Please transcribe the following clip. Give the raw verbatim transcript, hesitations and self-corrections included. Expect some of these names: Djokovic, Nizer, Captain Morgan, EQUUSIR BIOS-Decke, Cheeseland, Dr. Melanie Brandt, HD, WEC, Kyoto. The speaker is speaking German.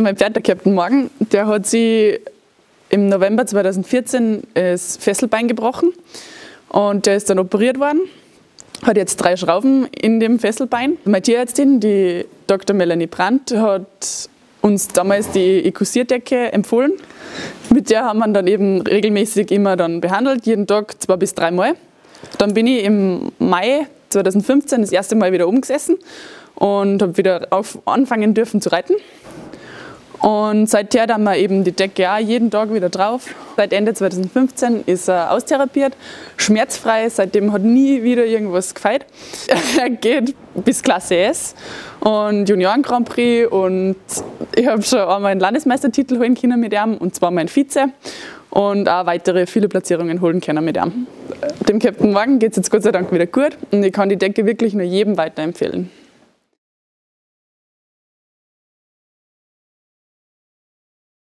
Mein Pferd, der Captain Morgan, der hat sich im November zweitausendvierzehn das Fesselbein gebrochen und der ist dann operiert worden. Hat jetzt drei Schrauben in dem Fesselbein. Meine Tierärztin, die Doktor Melanie Brandt, hat uns damals die EQUUSIR-Decke empfohlen. Mit der haben wir dann eben regelmäßig immer dann behandelt, jeden Tag zwei bis drei Mal. Dann bin ich im Mai zweitausendfünfzehn das erste Mal wieder umgesessen und habe wieder auf anfangen dürfen zu reiten. Und seither haben wir eben die Decke auch jeden Tag wieder drauf. Seit Ende zweitausendfünfzehn ist er austherapiert, schmerzfrei, seitdem hat nie wieder irgendwas gefeit. Er geht bis Klasse S und Junioren Grand Prix und ich habe schon einmal einen Landesmeistertitel holen können mit ihm und zwar mein Vize und auch weitere viele Platzierungen holen können mit ihm. Dem Captain Morgan geht es jetzt Gott sei Dank wieder gut und ich kann die Decke wirklich nur jedem weiterempfehlen.